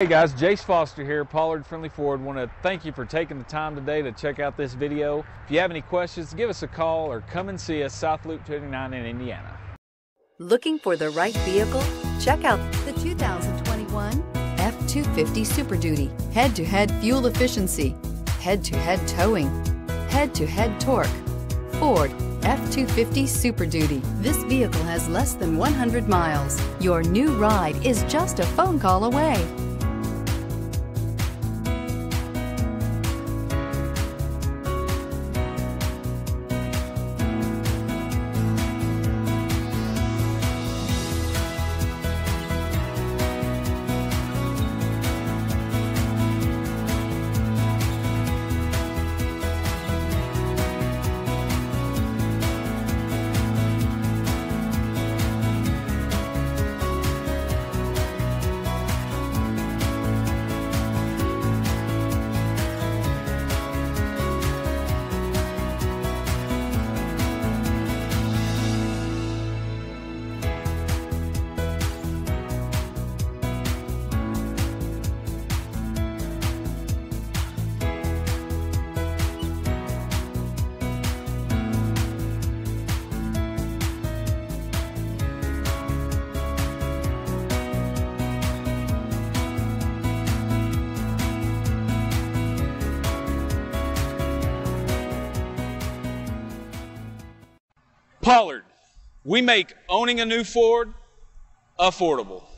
Hey guys, Jace Foster here, Pollard Friendly Ford. Want to thank you for taking the time today to check out this video. If you have any questions, give us a call or come and see us South Loop 29 in Indiana. Looking for the right vehicle? Check out the 2021 F-250 Super Duty. Head-to-head fuel efficiency, head-to-head towing, head-to-head torque. Ford F-250 Super Duty. This vehicle has less than 100 miles. Your new ride is just a phone call away. Pollard, we make owning a new Ford affordable.